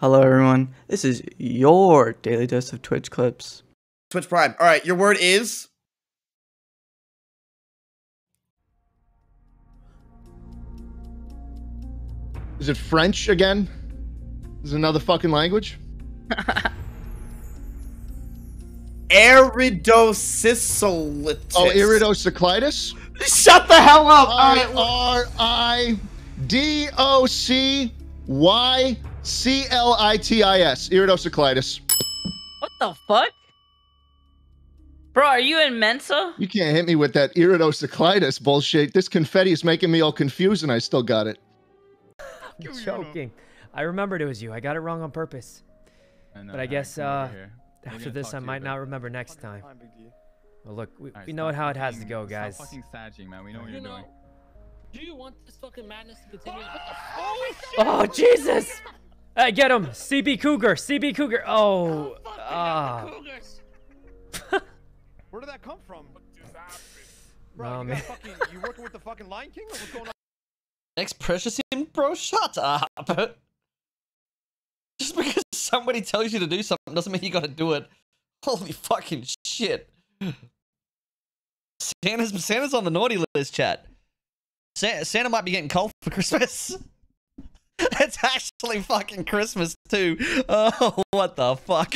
Hello everyone, this is your daily dose of Twitch clips. Twitch Prime. All right, your word is? Is it French again? Is it another fucking language? Iridocyclitis. Oh, iridocyclitis? Shut the hell up! IRIDOCYCLITIS. Iridocyclitis. What the fuck? Bro, are you in Mensa? You can't hit me with that iridocyclitis bullshit. This confetti is making me all confused and I still got it. I'm joking. I remembered it was you. I got it wrong on purpose. I know, but I guess after this I might not remember next time. Well, look, we know how it has to go, guys. Stop fucking sagging, man. We know what you're doing. Do you want this fucking madness to continue? What the fuck? Oh, shit. Oh, Jesus! Hey, get him! CB Cougar! CB Cougar! Oh! Where did that come from? Bro, man. You working with the fucking Lion King or what's going on? Next pressure scene? Bro, shut up! Just because somebody tells you to do something doesn't mean you gotta do it. Holy fucking shit. Santa's on the naughty list, chat. Santa might be getting cold for Christmas. It's actually fucking Christmas too. Oh, what the fuck?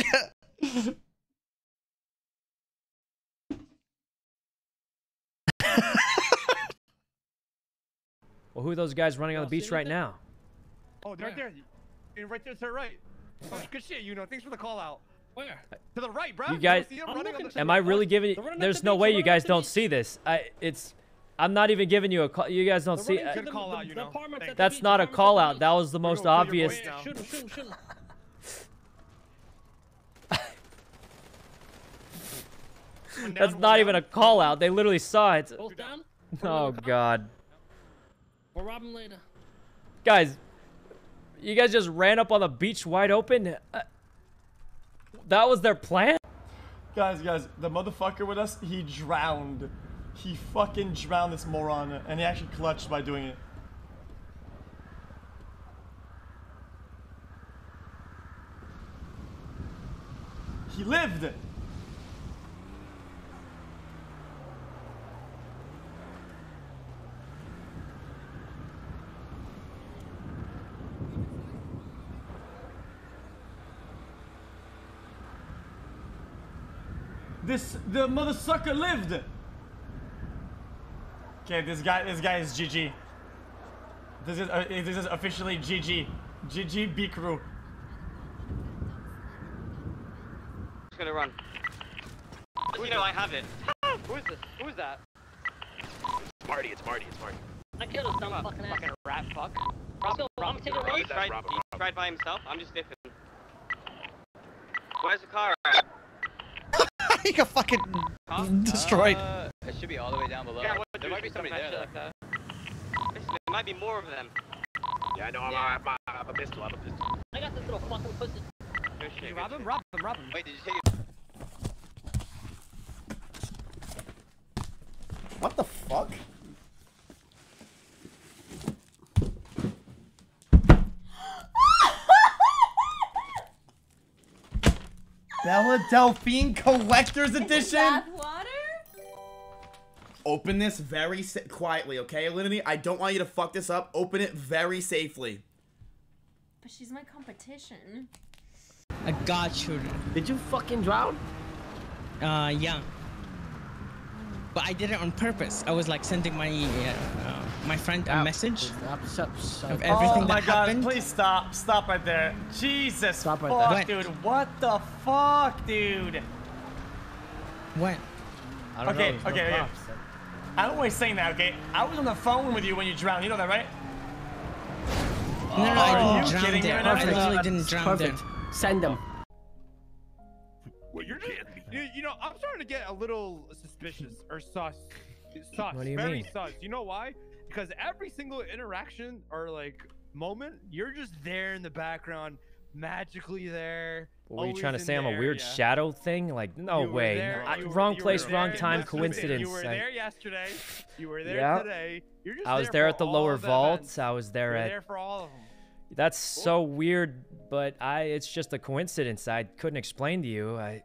Well, who are those guys running on the beach right now? Oh, they're right there. You're right there to the right. Oh, good shit, you know. Thanks for the call out. Where? To the right, bro. You guys, am I really giving? There's no way you guys don't see this. I'm not even giving you a call. You guys don't see it. That's not a call out. That was the most obvious. That's not even a call out. They literally saw it. Oh, God. We'll rob him later. Guys, you guys just ran up on the beach wide open. That was their plan? Guys, the motherfucker with us, he drowned. He fucking drowned, this moron, and he actually clutched by doing it. He lived! The mother sucker lived! Okay, this guy is GG. This is officially GG. GG B crew. It's gonna run. You know I have it. Who is this? Who is that? It's Marty. It's Marty. I killed a dumb fucking rat fuck. Rob took a run. He tried by himself. I'm just different. Where's the car at? He got fucking destroyed. It should be all the way down below. Yeah, there might be somebody there. Like that. There might be more of them. Yeah, I know. I have a pistol. I got this little fucking pussy. Did you rob him? Rob him. Wait, did you take it? What the fuck? Bella Delphine Collector's Edition. Bath water? Open this very quietly, okay, Alinity? I don't want you to fuck this up. Open it very safely. But she's my competition. I got you. Did you fucking drown? Yeah. But I did it on purpose. I was like sending my my friend a message of everything that happened. Oh my God! Please stop! Stop right there! Jesus! Stop right there, dude! What the fuck, dude? What? I don't know. Okay. I don't always saying that. Okay, I was on the phone with you when you drowned. You know that, right? No, I didn't drown there. I literally didn't drown there. Send them. Well, you're just, you know, I'm starting to get a little suspicious or sus. What do you mean? Sus. You know why? Because every single interaction or like moment, you're just there in the background, magically there. What, were you trying to say I'm a weird shadow thing? Like, no way. Wrong place, wrong time, coincidence. You were there yesterday. You were there today. I was there at the lower vaults. I was there at. That's so weird, but it's just a coincidence. I couldn't explain to you. A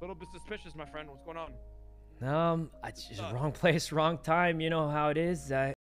little bit suspicious, my friend. What's going on? It's just wrong place, wrong time. You know how it is.